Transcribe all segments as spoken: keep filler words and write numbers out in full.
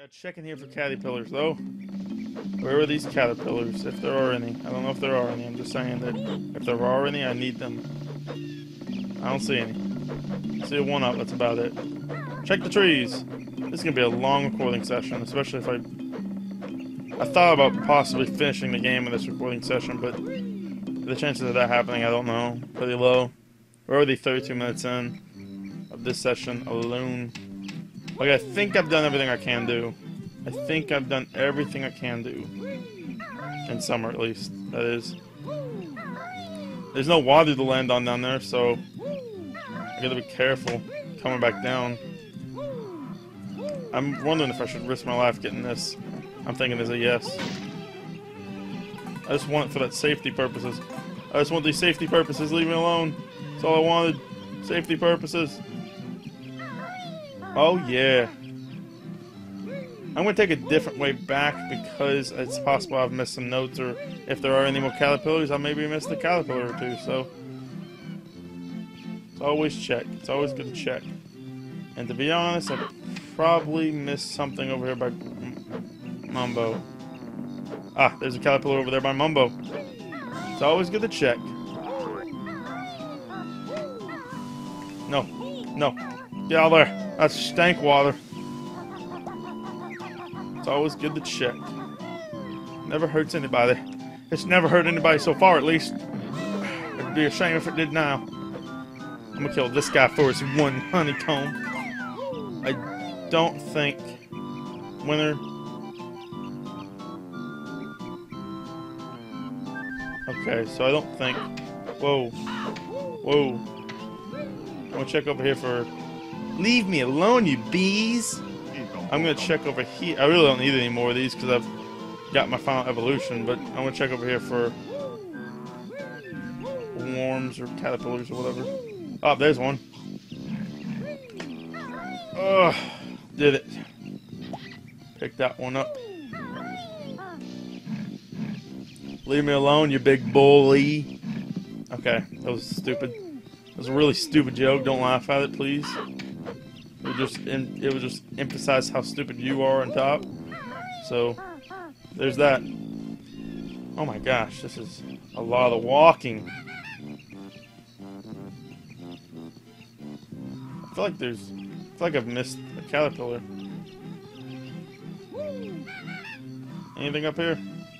Got checking here for caterpillars though. Where are these caterpillars, if there are any? I don't know if there are any. I'm just saying that if there are any, I need them. I don't see any. I see a one up. That's about it. Check the trees. This is gonna be a long recording session, especially if I. I thought about possibly finishing the game in this recording session, but the chances of that happening, I don't know. Pretty low. We're already thirty-two minutes in of this session alone. Like, I think I've done everything I can do. I think I've done everything I can do. In summer, at least. That is. There's no water to land on down there, so I gotta be careful coming back down. I'm wondering if I should risk my life getting this. I'm thinking it's a yes. I just want it for that safety purposes. I just want these safety purposes. Leave me alone. That's all I wanted. Safety purposes. Oh yeah. I'm going to take a different way back because it's possible I've missed some notes, or if there are any more caterpillars, I maybe missed a caterpillar or two, so. It's always check. It's always good to check. And to be honest, I probably missed something over here by Mumbo. Ah, there's a caterpillar over there by Mumbo. It's always good to check. No. No. Get out of there. That's stank water. It's always good to check. Never hurts anybody. It's never hurt anybody so far, at least. It'd be a shame if it did now. I'm gonna kill this guy for his one honeycomb. I don't think winter. Okay, so I don't think. Whoa. Whoa. I'm gonna check over here for. Leave me alone, you bees! I'm gonna check over here. I really don't need any more of these because I've got my final evolution, but I'm gonna check over here for worms or caterpillars or whatever. Oh, there's one. Ugh, did it. Pick that one up. Leave me alone, you big bully. Okay, that was stupid. That was a really stupid joke. Don't laugh at it, please. It would just, it would just emphasize how stupid you are on top. So, there's that. Oh my gosh, this is a lot of walking. I feel like there's, I feel like I've missed a caterpillar. Anything up here?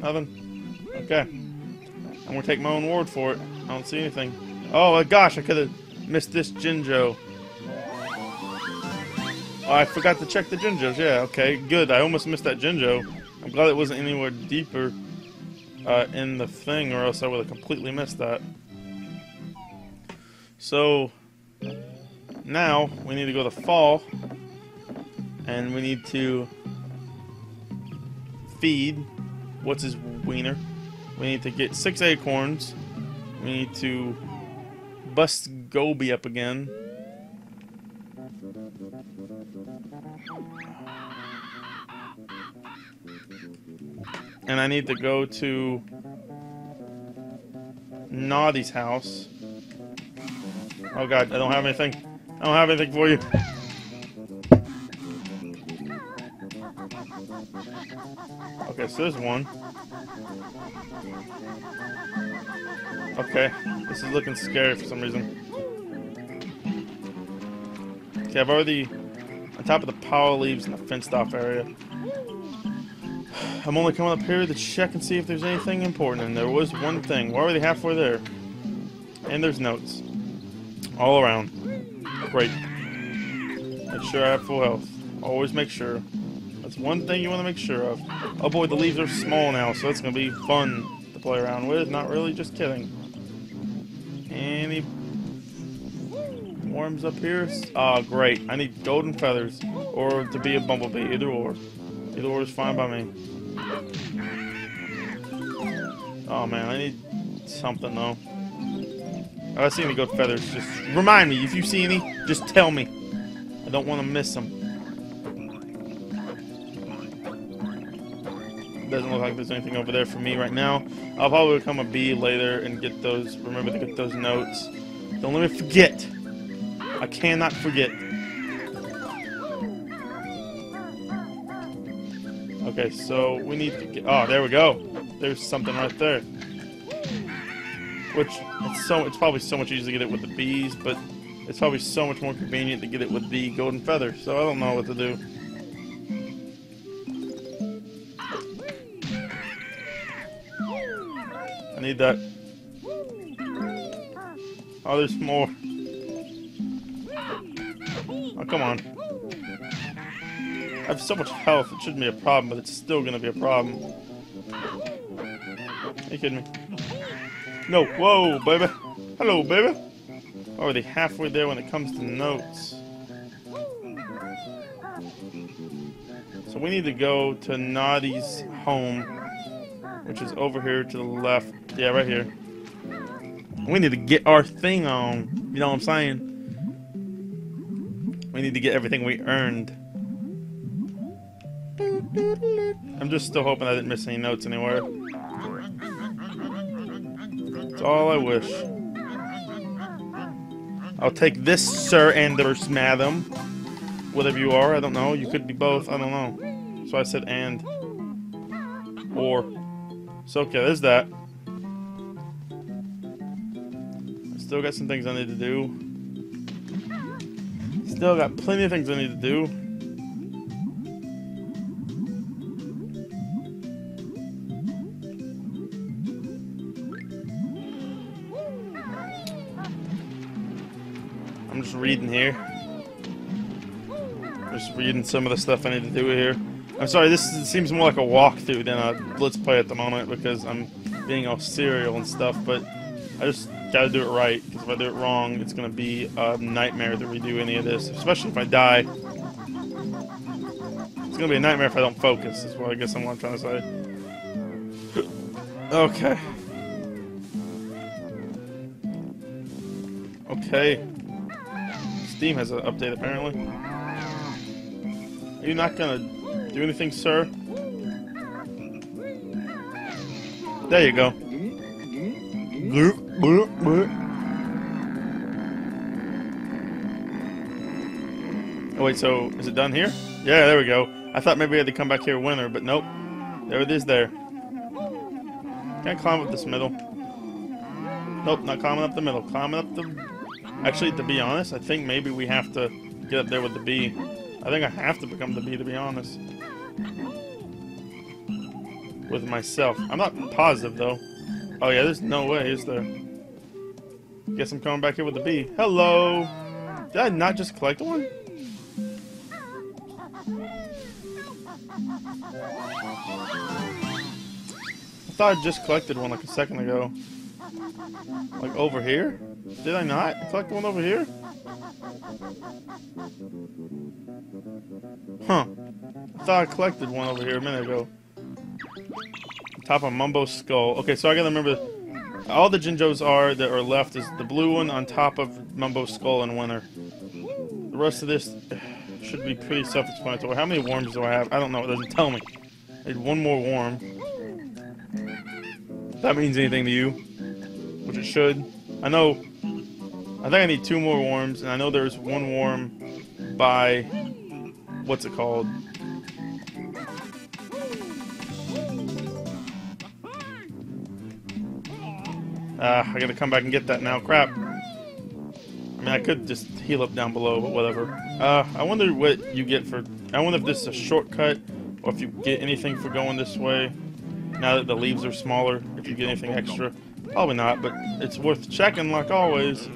Nothing? Okay. I'm gonna take my own word for it. I don't see anything. Oh my gosh, I could have missed this Jinjo. Oh, I forgot to check the Jinjos. Yeah, okay, good. I almost missed that Jinjo. I'm glad it wasn't anywhere deeper uh, in the thing, or else I would have completely missed that. So, now we need to go to fall, and we need to feed, what's his wiener? We need to get six acorns. We need to bust Goby up again. And I need to go to Naughty's house. Oh god, I don't have anything. I don't have anything for you. Okay, so there's one. Okay, this is looking scary for some reason. Okay, I've already on top of the power leaves in the fenced off area. I'm only coming up here to check and see if there's anything important, and there was one thing. We're already halfway there. And there's notes. All around. Great. Make sure I have full health. Always make sure. That's one thing you want to make sure of. Oh boy, the leaves are small now, so it's going to be fun to play around with. Not really, just kidding. Any worms up here? Ah, oh, great. I need golden feathers, or to be a bumblebee, either or. Either or is fine by me. Oh man, I need something though. Oh, I see any good feathers. Just remind me. If you see any, just tell me. I don't want to miss them. Doesn't look like there's anything over there for me right now. I'll probably become a bee later and get those. Remember to get those notes. Don't let me forget. I cannot forget. Okay, so we need to get... Oh, there we go. There's something right there. Which, it's, so, it's probably so much easier to get it with the bees, but it's probably so much more convenient to get it with the golden feather. So I don't know what to do. I need that. Oh, there's more. Oh, come on. I have so much health, it shouldn't be a problem, but it's still gonna be a problem. Are you kidding me? No, whoa, baby. Hello, baby. Oh, are they halfway there when it comes to notes? So we need to go to Naughty's home, which is over here to the left. Yeah, right here. We need to get our thing on. You know what I'm saying? We need to get everything we earned. I'm just still hoping I didn't miss any notes anywhere. That's all I wish. I'll take this, sir, and there's madam. Whatever you are, I don't know. You could be both, I don't know. So I said and. Or. So, okay, there's that. I still got some things I need to do. Still got plenty of things I need to do. Just reading here. Just reading some of the stuff I need to do here. I'm sorry, this seems more like a walkthrough than a let's play at the moment because I'm being all serial and stuff, but I just gotta do it right, because if I do it wrong, it's gonna be a nightmare to redo any of this, especially if I die. It's gonna be a nightmare if I don't focus, is what I guess I'm, what I'm trying to say. Okay. Okay. Steam has an update apparently. Are you not gonna do anything, sir? There you go. Oh wait, so is it done here? Yeah, there we go. I thought maybe I had to come back here winter, but nope. There it is there. Can I climb up this middle? Nope, not climbing up the middle. Climbing up the... Actually, to be honest, I think maybe we have to get up there with the bee. I think I have to become the bee, to be honest. With myself. I'm not positive, though. Oh, yeah, there's no way, is there? Guess I'm coming back here with the bee. Hello! Did I not just collect one? I thought I just collected one, like, a second ago. Like, over here? Did I not? Collect one over here? Huh. I thought I collected one over here a minute ago. Top of Mumbo's skull. Okay, so I gotta remember, all the Jinjos are that are left is the blue one on top of Mumbo's skull in winter. The rest of this should be pretty self-explanatory. How many worms do I have? I don't know. It doesn't tell me. I need one more worm. If that means anything to you, which it should. I know, I think I need two more worms, and I know there's one worm by, what's it called? Ah, uh, I gotta come back and get that now, crap. I mean, I could just heal up down below, but whatever. Uh, I wonder what you get for, I wonder if this is a shortcut, or if you get anything for going this way, now that the leaves are smaller, if you get anything extra. Probably not, but it's worth checking like always.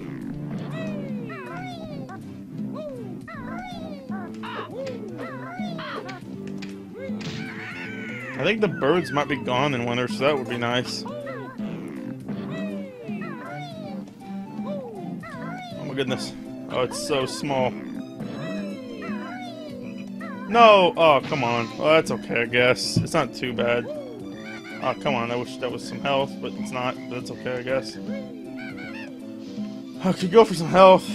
I think the birds might be gone in winter, so that would be nice. Oh my goodness. Oh, it's so small. No! Oh, come on. Well, that's okay, I guess. It's not too bad. Oh, come on, I wish that was some health, but it's not. That's okay, I guess. I could go for some health.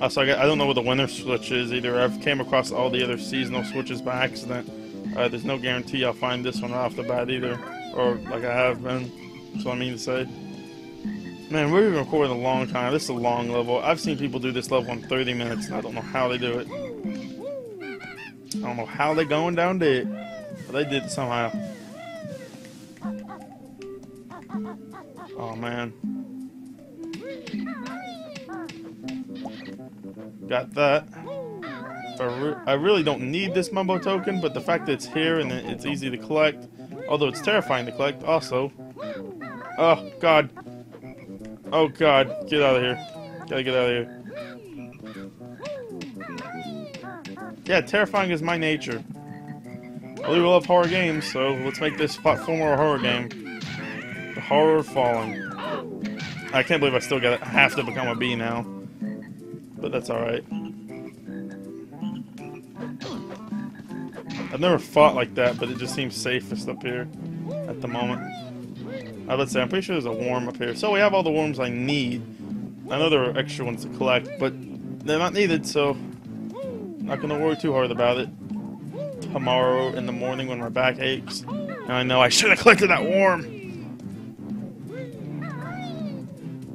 Also, I, got, I don't know where the winter switch is either. I've came across all the other seasonal switches by accident. Uh, there's no guarantee I'll find this one right off the bat either. Or, like I have been. That's what I mean to say. Man, we've been recording a long time. This is a long level. I've seen people do this level in thirty minutes, and I don't know how they do it. I don't know how they going down dead, but they did it somehow. Oh man. Got that. I, re I really don't need this Mumbo token, but the fact that it's here and that it's easy to collect, although it's terrifying to collect also. Oh god. Oh god. Get out of here. Gotta get out of here. Yeah, terrifying is my nature. I really love horror games, so let's make this platformer a horror game. The Horror of Falling. I can't believe I still got it. I have to become a bee now. But that's alright. I've never fought like that, but it just seems safest up here at the moment. I would say, I'm pretty sure there's a worm up here. So we have all the worms I need. I know there are extra ones to collect, but they're not needed, so not gonna worry too hard about it. Tomorrow in the morning when my back aches, and I know I should have collected that worm.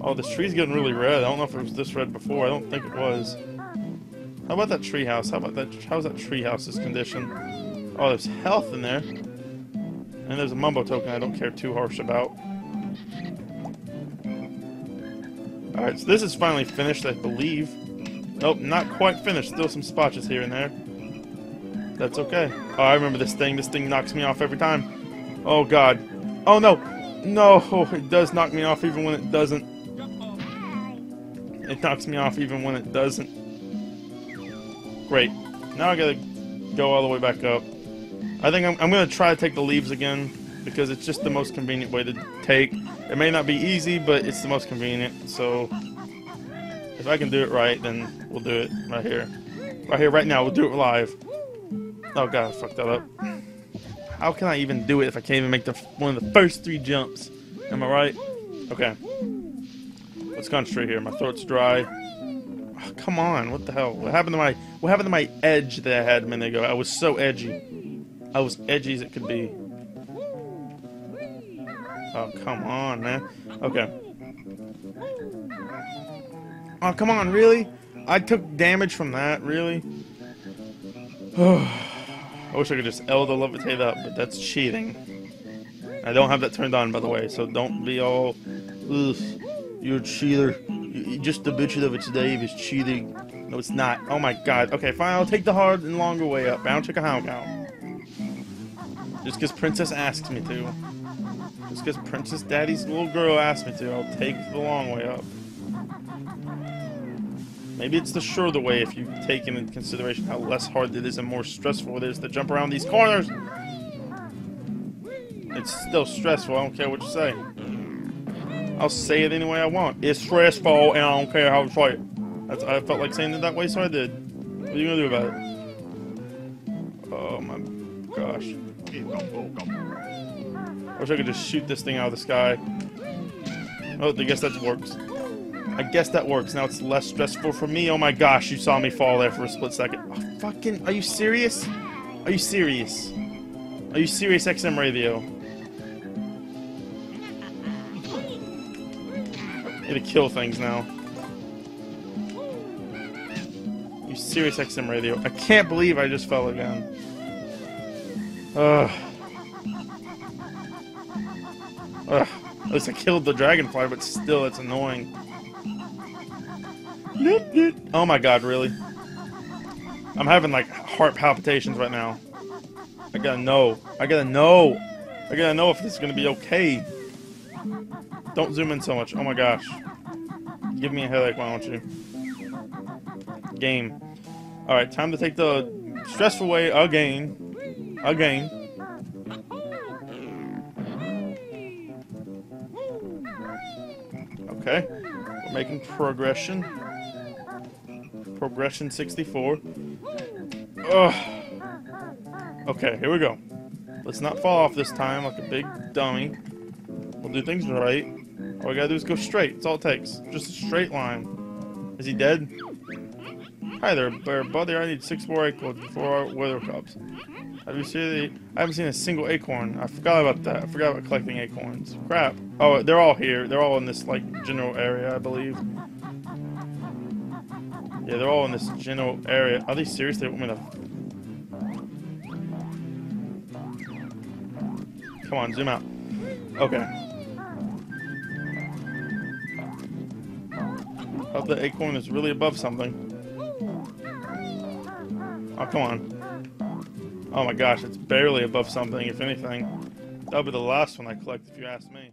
Oh, this tree's getting really red. I don't know if it was this red before. I don't think it was. How about that tree house? How about that? How's that tree house's condition? Oh, there's health in there. And there's a Mumbo token I don't care too harsh about. Alright, so this is finally finished, I believe. Nope, not quite finished. Still some splotches here and there. That's okay. Oh, I remember this thing. This thing knocks me off every time. Oh, God. Oh, no. No, oh, it does knock me off even when it doesn't. It knocks me off even when it doesn't. Great. Now I gotta go all the way back up. I think I'm, I'm going to try to take the leaves again, because it's just the most convenient way to take. It may not be easy, but it's the most convenient, so if I can do it right, then we'll do it right here. Right here, right now, we'll do it live. Oh god, I fucked that up. How can I even do it if I can't even make the one of the first three jumps? Am I right? Okay. Let's concentrate here. My throat's dry. Oh, come on, what the hell? What happened to my, what happened to my edge that I had a minute ago? I was so edgy. I was edgy as it could be. Oh, come on, man. Okay. Oh, come on, really? I took damage from that, really? I wish I could just L to levitate up, but that's cheating. I don't have that turned on, by the way, so don't be all, ugh, you're a cheater. You're just the bitch of it today is cheating. No, it's not. Oh, my God. Okay, fine, I'll take the hard and longer way up. Bound chicka hound cow. Just because Princess asks me to. Just because Princess Daddy's little girl asked me to, I'll take the long way up. Maybe it's the shorter way if you take into consideration how less hard it is and more stressful it is to jump around these corners. It's still stressful, I don't care what you say. I'll say it any way I want. It's stressful and I don't care how to play it. That's, I felt like saying it that way, so I did. What are you gonna do about it? Oh my gosh. I wish I could just shoot this thing out of the sky. Oh, I guess that works. I guess that works. Now it's less stressful for me. Oh my gosh, you saw me fall there for a split second. Oh, fucking, are you serious? Are you serious? Are you serious, X M Radio? I need to kill things now. Are you serious, X M Radio? I can't believe I just fell again. Ugh. Ugh. At least I killed the dragonfly, but still, it's annoying. Oh my god, really? I'm having, like, heart palpitations right now. I gotta know. I gotta know. I gotta know if this is gonna be okay. Don't zoom in so much. Oh my gosh. Give me a headache, why don't you? Game. Alright, time to take the stressful way again. Again. Okay. We're making progression. Progression sixty-four. Ugh. Okay, here we go. Let's not fall off this time like a big dummy. We'll do things right. All we gotta do is go straight. That's all it takes. Just a straight line. Is he dead? Hi there, bear buddy. I need six more acorns before our weather cups. Have you seen the, I haven't seen a single acorn. I forgot about that. I forgot about collecting acorns. Crap. Oh, they're all here. They're all in this, like, general area, I believe. Yeah, they're all in this general area. Are they serious? They want me to Come on, zoom out. Okay. Oh, the acorn is really above something. Oh, come on. Oh my gosh, it's barely above something, if anything. That'll be the last one I collect, if you ask me.